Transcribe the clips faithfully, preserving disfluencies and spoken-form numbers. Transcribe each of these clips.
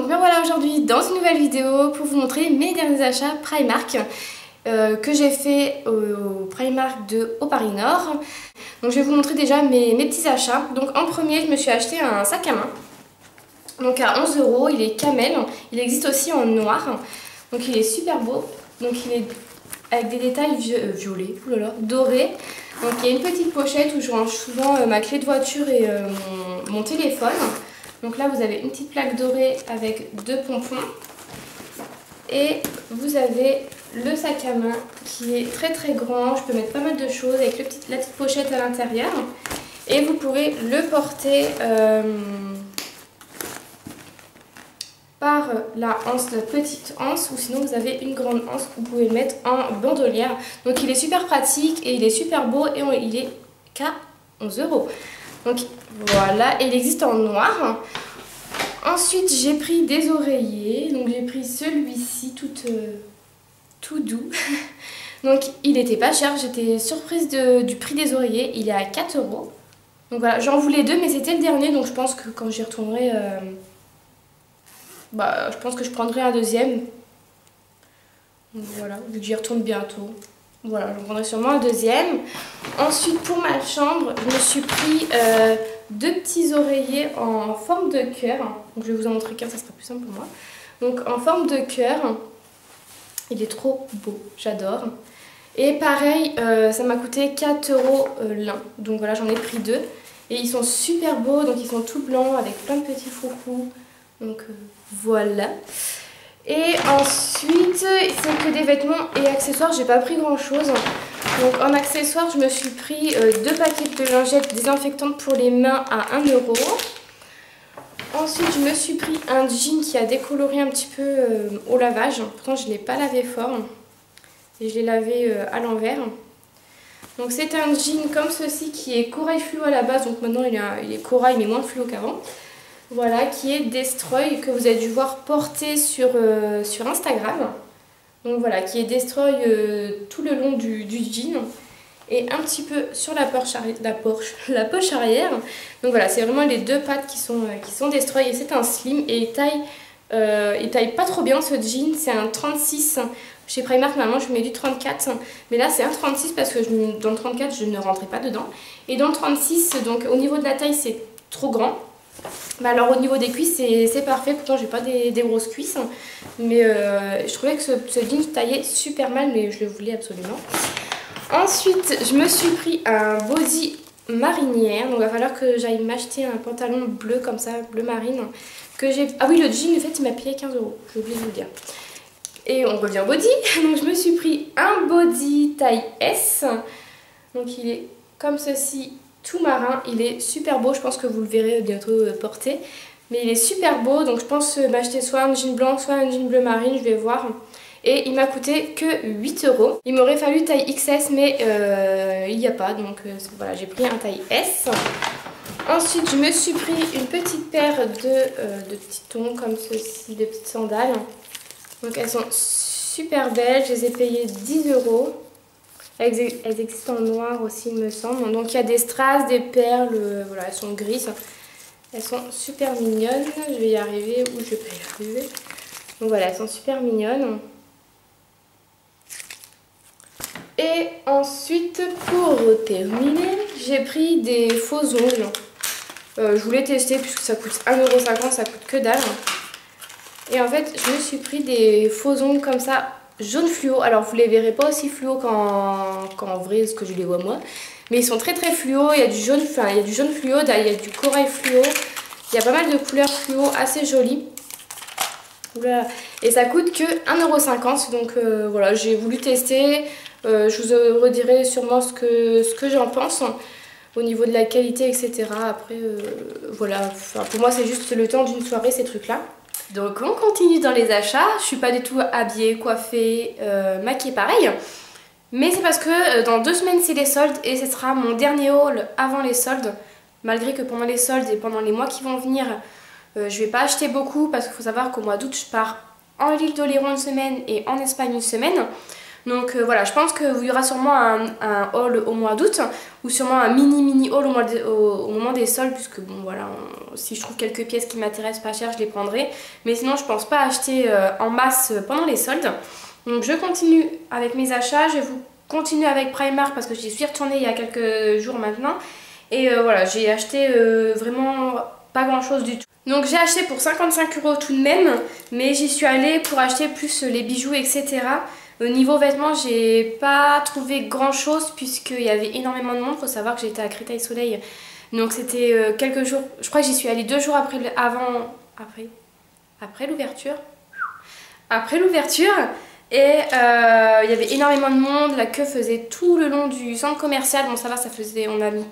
Donc me voilà aujourd'hui dans une nouvelle vidéo pour vous montrer mes derniers achats Primark euh, que j'ai fait au, au Primark de au Paris Nord. Donc je vais vous montrer déjà mes, mes petits achats. Donc en premier, je me suis acheté un sac à main. Donc à onze euros, il est camel. Il existe aussi en noir. Donc il est super beau. Donc il est avec des détails violets, oulala, dorés. Donc il y a une petite pochette où je range souvent euh, ma clé de voiture et euh, mon, mon téléphone. Donc là vous avez une petite plaque dorée avec deux pompons. Et vous avez le sac à main qui est très très grand. Je peux mettre pas mal de choses avec le petit, la petite pochette à l'intérieur. Et vous pourrez le porter euh, par la anse, la petite anse, ou sinon vous avez une grande anse que vous pouvez le mettre en bandolière. Donc il est super pratique et il est super beau et on, il est qu'à onze euros. Donc voilà, et il existe en noir. Ensuite j'ai pris des oreillers, donc j'ai pris celui-ci tout, euh, tout doux. Donc il n'était pas cher, j'étais surprise de, du prix des oreillers, il est à quatre euros. Donc voilà, j'en voulais deux mais c'était le dernier, donc je pense que quand j'y retournerai... Euh, Bah, je pense que je prendrai un deuxième. Donc voilà, vu que j'y retourne bientôt. Voilà, j'en prendrai sûrement un deuxième. Ensuite, pour ma chambre, je me suis pris euh, deux petits oreillers en forme de cœur. Donc je vais vous en montrer qu'un, ça sera plus simple pour moi. Donc en forme de cœur. Il est trop beau, j'adore. Et pareil, euh, ça m'a coûté quatre euros l'un. Donc voilà, j'en ai pris deux. Et ils sont super beaux, donc ils sont tout blancs avec plein de petits froufrous. Donc euh, voilà. Et ensuite, c'est que des vêtements et accessoires, j'ai pas pris grand chose. Donc en accessoires, je me suis pris euh, deux paquets de lingettes désinfectantes pour les mains à un euro. Ensuite, je me suis pris un jean qui a décoloré un petit peu euh, au lavage. Pourtant, je ne l'ai pas lavé fort. Et je l'ai lavé euh, à l'envers. Donc c'est un jean comme ceci qui est corail fluo à la base. Donc maintenant, il, a, il est corail mais moins fluo qu'avant. Voilà, qui est Destroy, que vous avez dû voir porter sur, euh, sur Instagram. Donc voilà, qui est Destroy euh, tout le long du, du jean et un petit peu sur la, porche la, porche, la poche arrière. Donc voilà, c'est vraiment les deux pattes qui sont, euh, qui sont Destroy et c'est un slim et il taille, euh, il taille pas trop bien ce jean, c'est un trente-six. Chez Primark, normalement je mets du trente-quatre, mais là c'est un trente-six parce que je, dans le trente-quatre je ne rentrais pas dedans. Et dans le trente-six, donc au niveau de la taille c'est trop grand. Bah alors au niveau des cuisses c'est parfait, pourtant j'ai pas des, des grosses cuisses, mais euh, je trouvais que ce, ce jean taillait super mal, mais je le voulais absolument. Ensuite je me suis pris un body marinière, donc il va falloir que j'aille m'acheter un pantalon bleu comme ça, bleu marine, que j'ai... Ah oui, le jean en fait il m'a payé quinze euros, j'ai oublié de vous le dire. Et on revient au body, donc je me suis pris un body taille S, donc il est comme ceci. Tout marin, il est super beau, je pense que vous le verrez bientôt porter, mais il est super beau, donc je pense m'acheter soit un jean blanc, soit un jean bleu marine, je vais voir. Et il m'a coûté que huit euros. Il m'aurait fallu taille X S, mais euh, il n'y a pas, donc euh, voilà, j'ai pris un taille S. Ensuite, je me suis pris une petite paire de, euh, de petits tons comme ceci, de petites sandales. Donc elles sont super belles, je les ai payées dix euros. Elles existent en noir aussi, il me semble. Donc il y a des strass, des perles, voilà, elles sont grises. Elles sont super mignonnes. Je vais y arriver ou je vais pas y arriver. Donc voilà, elles sont super mignonnes. Et ensuite, pour terminer, j'ai pris des faux ongles. Euh, je voulais tester puisque ça coûte un euro cinquante, ça coûte que dalle. Et en fait, je me suis pris des faux ongles comme ça. Jaune fluo, alors vous les verrez pas aussi fluo qu'en qu'en vrai, ce que je les vois moi, mais ils sont très très fluo. Il y a du jaune, enfin, il y a du jaune fluo, il y a du corail fluo, il y a pas mal de couleurs fluo assez jolies. Oula. Et ça coûte que un euro cinquante, donc euh, voilà, j'ai voulu tester. Euh, je vous redirai sûrement ce que, ce que j'en pense au niveau de la qualité, et cetera. Après, euh, voilà, enfin, pour moi c'est juste le temps d'une soirée ces trucs là. Donc on continue dans les achats, je suis pas du tout habillée, coiffée, euh, maquillée pareil. Mais c'est parce que dans deux semaines c'est les soldes et ce sera mon dernier haul avant les soldes. Malgré que pendant les soldes et pendant les mois qui vont venir, euh, je vais pas acheter beaucoup parce qu'il faut savoir qu'au mois d'août je pars en Île d'Oléron une semaine et en Espagne une semaine. Donc euh, voilà, je pense qu'il y aura sûrement un, un haul au mois d'août, ou sûrement un mini mini haul au, mois de, au, au moment des soldes, puisque bon voilà, on, si je trouve quelques pièces qui m'intéressent pas cher, je les prendrai. Mais sinon je pense pas acheter euh, en masse pendant les soldes. Donc je continue avec mes achats, je vous continue avec Primark parce que j'y suis retournée il y a quelques jours maintenant. Et euh, voilà, j'ai acheté euh, vraiment pas grand chose du tout. Donc j'ai acheté pour cinquante-cinq euros tout de même, mais j'y suis allée pour acheter plus les bijoux, et cetera. Au niveau vêtements, j'ai pas trouvé grand chose puisqu'il y avait énormément de monde. Faut savoir que j'étais à Créteil Soleil, donc c'était euh, quelques jours. Je crois que j'y suis allée deux jours après, avant, après, après l'ouverture, après l'ouverture. Et euh, il y avait énormément de monde, la queue faisait tout le long du centre commercial. Bon ça va, ça faisait, on a mis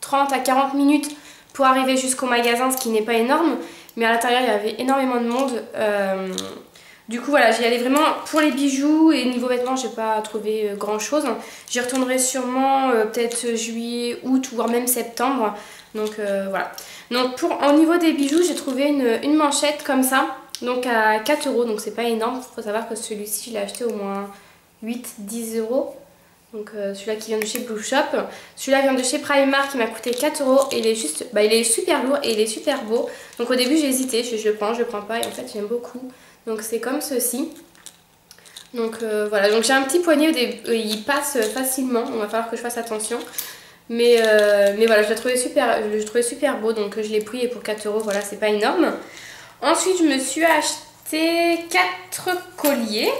trente à quarante minutes pour arriver jusqu'au magasin, ce qui n'est pas énorme. Mais à l'intérieur il y avait énormément de monde. Euh, du coup voilà, j'y allais vraiment pour les bijoux et niveau vêtements j'ai pas trouvé grand chose. J'y retournerai sûrement euh, peut-être juillet, août, voire même septembre. Donc euh, voilà. Donc pour, au niveau des bijoux, j'ai trouvé une, une manchette comme ça. Donc à quatre euros, donc c'est pas énorme. Faut savoir que celui-ci je l'ai acheté au moins huit à dix euros. Donc euh, celui-là qui vient de chez Blue Shop. Celui-là vient de chez Primark, il m'a coûté quatre euros et il est juste, bah, il est super lourd et il est super beau. Donc au début j'ai hésité, je, je prends, je prends pas et en fait j'aime beaucoup. Donc c'est comme ceci. Donc euh, voilà, donc j'ai un petit poignet, où il passe facilement, on va falloir que je fasse attention. Mais, euh, mais voilà, je l'ai trouvé super, je l'ai trouvé super beau, donc je l'ai pris et pour quatre euros, voilà, c'est pas énorme. Ensuite, je me suis acheté quatre colliers.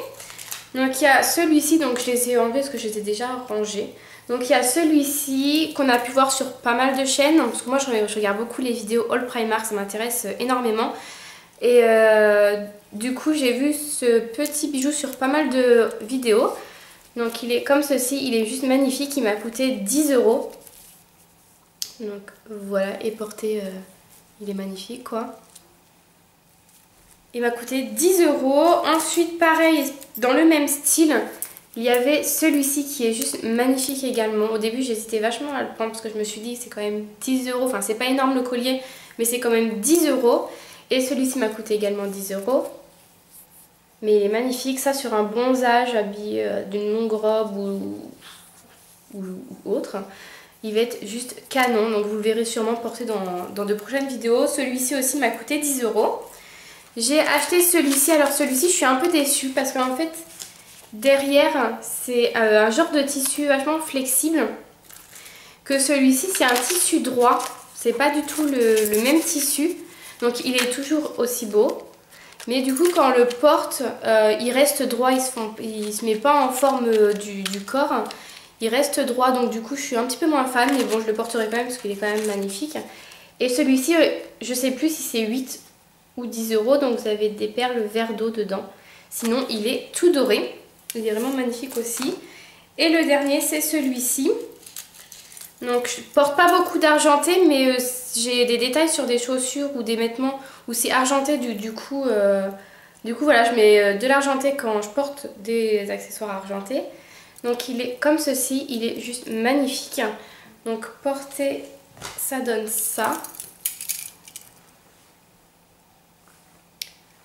Donc, il y a celui-ci. Donc, je les ai enlevés parce que je les ai déjà rangés. Donc, il y a celui-ci qu'on a pu voir sur pas mal de chaînes. Parce que moi, je regarde beaucoup les vidéos Haul Primark. Ça m'intéresse énormément. Et euh, du coup, j'ai vu ce petit bijou sur pas mal de vidéos. Donc, il est comme ceci. Il est juste magnifique. Il m'a coûté dix euros. Donc, voilà. Et porté, euh, il est magnifique, quoi. Il m'a coûté dix euros. Ensuite, pareil, dans le même style, il y avait celui-ci qui est juste magnifique également. Au début, j'hésitais vachement à le prendre parce que je me suis dit que c'est quand même dix euros. Enfin, c'est pas énorme le collier, mais c'est quand même dix euros. Et celui-ci m'a coûté également dix euros. Mais il est magnifique. Ça, sur un bronzage habillé d'une longue robe ou... ou autre, il va être juste canon. Donc, vous le verrez sûrement porté dans, dans de prochaines vidéos. Celui-ci aussi m'a coûté dix euros. J'ai acheté celui-ci. Alors celui-ci, je suis un peu déçue parce qu'en fait, derrière, c'est un genre de tissu vachement flexible. Que celui-ci, c'est un tissu droit. C'est pas du tout le, le même tissu. Donc il est toujours aussi beau. Mais du coup, quand on le porte, euh, il reste droit. Il se, font, il se met pas en forme du, du corps. Il reste droit. Donc du coup, je suis un petit peu moins fan. Mais bon, je le porterai quand même parce qu'il est quand même magnifique. Et celui-ci, je sais plus si c'est huit ou dix euros, donc vous avez des perles vert d'eau dedans. Sinon il est tout doré, il est vraiment magnifique aussi. Et le dernier c'est celui-ci. Donc je porte pas beaucoup d'argenté, mais euh, j'ai des détails sur des chaussures ou des vêtements où c'est argenté, du, du coup euh, du coup voilà, je mets euh, de l'argenté quand je porte des accessoires argentés. Donc il est comme ceci, il est juste magnifique. Donc porté, ça donne ça.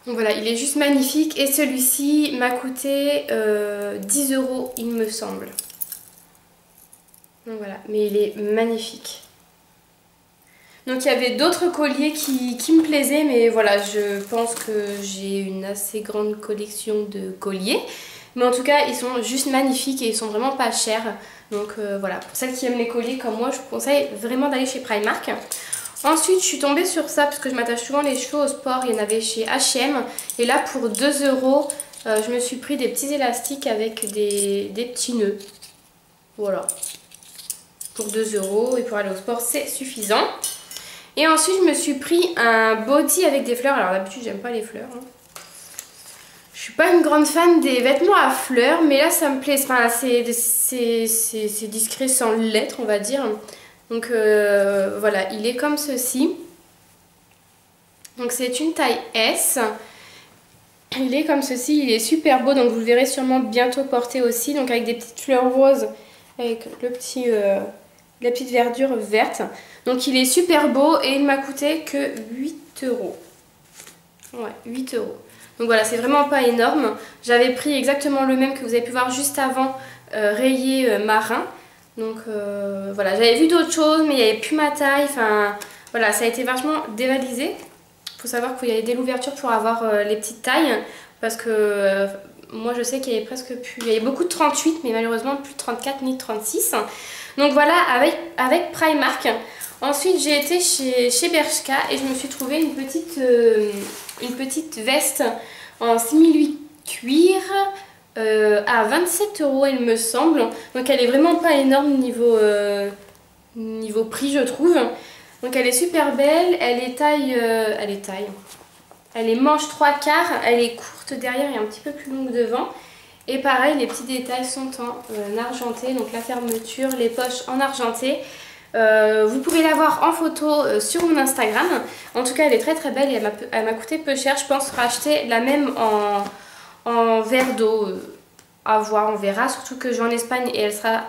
Donc voilà, il est juste magnifique et celui-ci m'a coûté euh, dix euros il me semble. Donc voilà, mais il est magnifique. Donc il y avait d'autres colliers qui, qui me plaisaient, mais voilà, je pense que j'ai une assez grande collection de colliers. Mais en tout cas, ils sont juste magnifiques et ils sont vraiment pas chers. Donc euh, voilà, pour celles qui aiment les colliers comme moi, je vous conseille vraiment d'aller chez Primark. Ensuite, je suis tombée sur ça parce que je m'attache souvent les cheveux au sport. Il y en avait chez H et M. Et là, pour deux euros, euh, je me suis pris des petits élastiques avec des, des petits nœuds. Voilà. Pour deux euros et pour aller au sport, c'est suffisant. Et ensuite, je me suis pris un body avec des fleurs. Alors d'habitude, j'aime pas les fleurs. Hein. Je suis pas une grande fan des vêtements à fleurs, mais là, ça me plaît. Enfin, c'est discret sans l'être, on va dire. Donc euh, voilà, il est comme ceci. Donc c'est une taille S. Il est comme ceci, il est super beau. Donc vous le verrez sûrement bientôt porté aussi. Donc avec des petites fleurs roses, avec le petit, euh, la petite verdure verte. Donc il est super beau et il m'a coûté que huit euros. Ouais, huit euros. Donc voilà, c'est vraiment pas énorme. J'avais pris exactement le même que vous avez pu voir juste avant, euh, rayé euh, marin. Donc euh, voilà, j'avais vu d'autres choses, mais il n'y avait plus ma taille. Enfin voilà, ça a été vachement dévalisé. Il faut savoir qu'il y avait des ouvertures pour avoir euh, les petites tailles. Parce que euh, moi je sais qu'il y avait presque plus. Il y avait beaucoup de trente-huit, mais malheureusement plus de trente-quatre ni de trente-six. Donc voilà, avec, avec Primark. Ensuite j'ai été chez, chez Bershka et je me suis trouvé une petite, euh, une petite veste en simili cuir euh, à vingt-sept euros il me semble. Donc elle est vraiment pas énorme niveau, euh, niveau prix je trouve. Donc elle est super belle, elle est taille, euh, elle est taille, elle est manche trois quarts, elle est courte derrière et un petit peu plus longue devant. Et pareil, les petits détails sont en euh, argenté, donc la fermeture, les poches en argenté. Euh, vous pouvez la voir en photo euh, sur mon Instagram. En tout cas elle est très très belle et elle m'a coûté peu cher. Je pense racheter la même en, en verre d'eau, euh, à voir, on verra. Surtout que je vais en Espagne et elle sera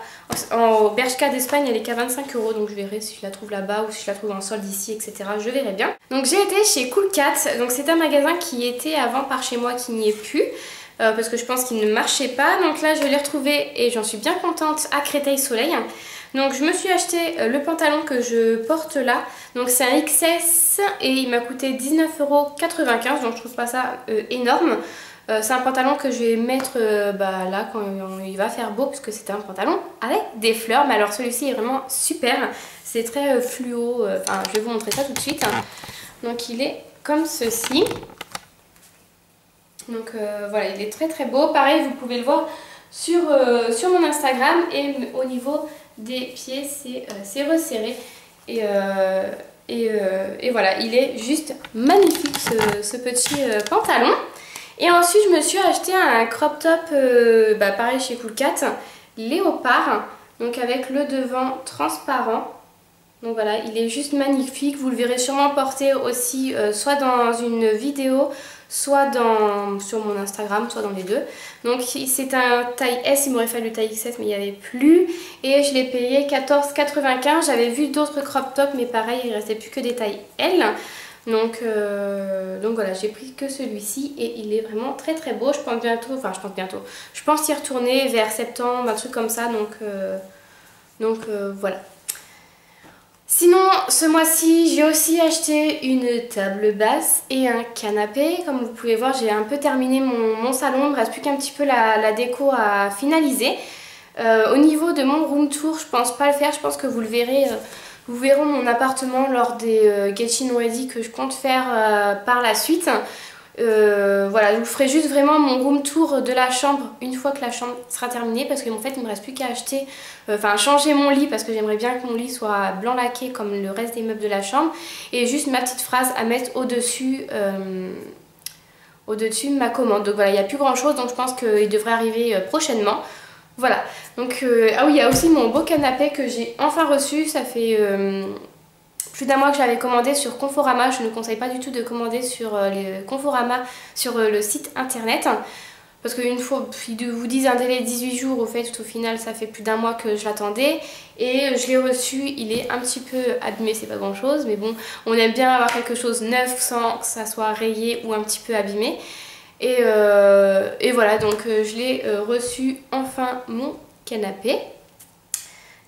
en, en Bershka d'Espagne, elle est qu'à vingt-cinq euros. Donc je verrai si je la trouve là-bas ou si je la trouve en solde ici, etc. Je verrai bien. Donc j'ai été chez Cool Cat. Donc c'est un magasin qui était avant par chez moi, qui n'y est plus, euh, parce que je pense qu'il ne marchait pas. Donc là je l'ai retrouvé et j'en suis bien contente, à Créteil Soleil. Donc je me suis acheté le pantalon que je porte là, donc c'est un X S et il m'a coûté dix-neuf euros quatre-vingt-quinze, donc je trouve pas ça euh, énorme. Euh, c'est un pantalon que je vais mettre euh, bah, là quand il va faire beau, parce que c'était un pantalon avec des fleurs, mais alors celui-ci est vraiment super, c'est très euh, fluo, euh, enfin je vais vous montrer ça tout de suite. Donc il est comme ceci, donc euh, voilà, il est très très beau, pareil vous pouvez le voir sur, euh, sur mon Instagram. Et au niveau des pieds, c'est euh, resserré et, euh, et, euh, et voilà, il est juste magnifique ce, ce petit euh, pantalon. Et ensuite je me suis acheté un crop top euh, bah, pareil chez Cool Cat, léopard, donc avec le devant transparent. Donc voilà, il est juste magnifique, vous le verrez sûrement porter aussi euh, soit dans une vidéo, soit dans, sur mon Instagram, soit dans les deux. Donc c'est un taille S, il m'aurait fallu taille X S mais il n'y avait plus. Et je l'ai payé quatorze euros quatre-vingt-quinze. J'avais vu d'autres crop tops mais pareil, il ne restait plus que des tailles L. Donc, euh, donc voilà, j'ai pris que celui-ci et il est vraiment très très beau. Je pense bientôt, enfin je pense bientôt, je pense y retourner vers septembre, un truc comme ça. Donc, euh, donc euh, voilà. Sinon, ce mois-ci, j'ai aussi acheté une table basse et un canapé. Comme vous pouvez voir, j'ai un peu terminé mon, mon salon. Il ne me reste plus qu'un petit peu la, la déco à finaliser. Euh, au niveau de mon room tour, je ne pense pas le faire. Je pense que vous le verrez, euh, vous verrez mon appartement lors des euh, Getting Ready que je compte faire euh, par la suite. Euh, voilà, je vous ferai juste vraiment mon room tour de la chambre une fois que la chambre sera terminée, parce qu'en fait il ne me reste plus qu'à acheter, euh, enfin changer mon lit, parce que j'aimerais bien que mon lit soit blanc laqué comme le reste des meubles de la chambre, et juste ma petite phrase à mettre au-dessus euh, au-dessus ma commande. Donc voilà, il n'y a plus grand chose, donc je pense qu'il devrait arriver prochainement. Voilà, donc euh, ah oui, il y a aussi mon beau canapé que j'ai enfin reçu. Ça fait euh, plus d'un mois que j'avais commandé sur Conforama. Je ne conseille pas du tout de commander sur euh, les Conforama, sur euh, le site internet, parce qu'une fois ils vous disent un délai de dix-huit jours, au fait au final ça fait plus d'un mois que je l'attendais et je l'ai reçu. Il est un petit peu abîmé, c'est pas grand chose, mais bon, on aime bien avoir quelque chose neuf sans que ça soit rayé ou un petit peu abîmé. Et, euh, et voilà, donc euh, je l'ai euh, reçu enfin, mon canapé.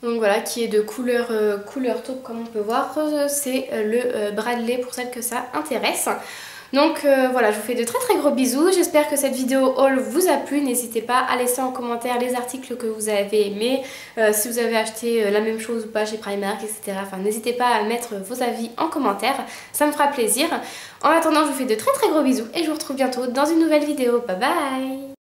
Donc voilà, qui est de couleur, euh, couleur taupe comme on peut voir. C'est euh, le euh, Bradley pour celles que ça intéresse. Donc euh, voilà, je vous fais de très très gros bisous. J'espère que cette vidéo haul vous a plu. N'hésitez pas à laisser en commentaire les articles que vous avez aimés, euh, si vous avez acheté euh, la même chose ou pas chez Primark, et cetera. Enfin, n'hésitez pas à mettre vos avis en commentaire, ça me fera plaisir. En attendant, je vous fais de très très gros bisous et je vous retrouve bientôt dans une nouvelle vidéo. Bye bye!